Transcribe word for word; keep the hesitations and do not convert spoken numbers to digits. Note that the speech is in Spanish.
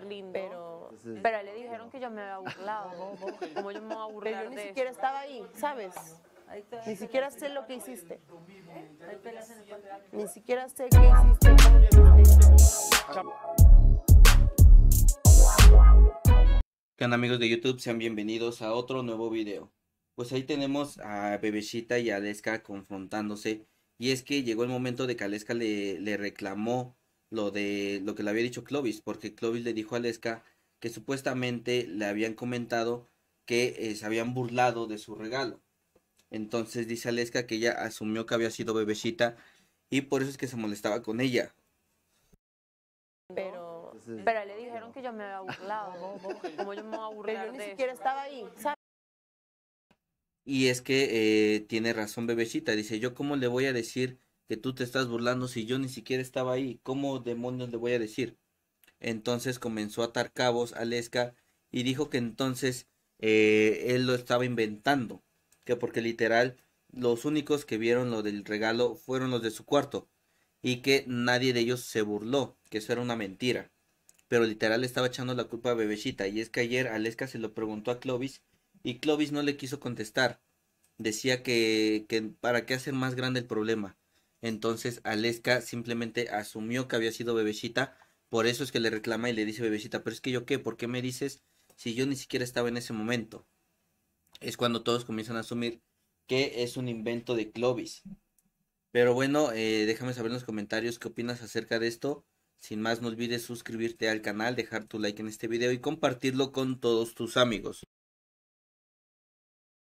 súper lindo. Pero, pero le dijeron que yo me había burlado. Como yo me voy a burlar. Pero yo ni siquiera estaba ahí, ¿sabes? Ni siquiera sé lo que hiciste. Ni siquiera sé qué hiciste. ¿Qué onda, amigos de YouTube? Sean bienvenidos a otro nuevo video. Pues ahí tenemos a Bebeshita y a Aleska confrontándose. Y es que llegó el momento de que Aleska le, le reclamó lo de lo que le había dicho Clovis, porque Clovis le dijo a Aleska que supuestamente le habían comentado que eh, se habían burlado de su regalo. Entonces dice Aleska que ella asumió que había sido Bebeshita y por eso es que se molestaba con ella. Pero, pero le dijeron que yo me había burlado, como yo me voy a burlar. Pero yo ni siquiera estaba ahí, ¿sabes? Y es que eh, tiene razón Bebeshita, dice, yo cómo le voy a decir que tú te estás burlando si yo ni siquiera estaba ahí, ¿cómo demonios le voy a decir? Entonces comenzó a atar cabos Aleska y dijo que entonces eh, él lo estaba inventando, que porque literal los únicos que vieron lo del regalo fueron los de su cuarto y que nadie de ellos se burló, que eso era una mentira, pero literal le estaba echando la culpa a Bebeshita. Y es que ayer Aleska se lo preguntó a Clovis y Clovis no le quiso contestar. Decía que, que para qué hacer más grande el problema. Entonces Aleska simplemente asumió que había sido Bebeshita. Por eso es que le reclama y le dice Bebeshita, pero es que yo qué, ¿por qué me dices si yo ni siquiera estaba en ese momento? Es cuando todos comienzan a asumir que es un invento de Clovis. Pero bueno, eh, déjame saber en los comentarios qué opinas acerca de esto. Sin más, no olvides suscribirte al canal, dejar tu like en este video y compartirlo con todos tus amigos.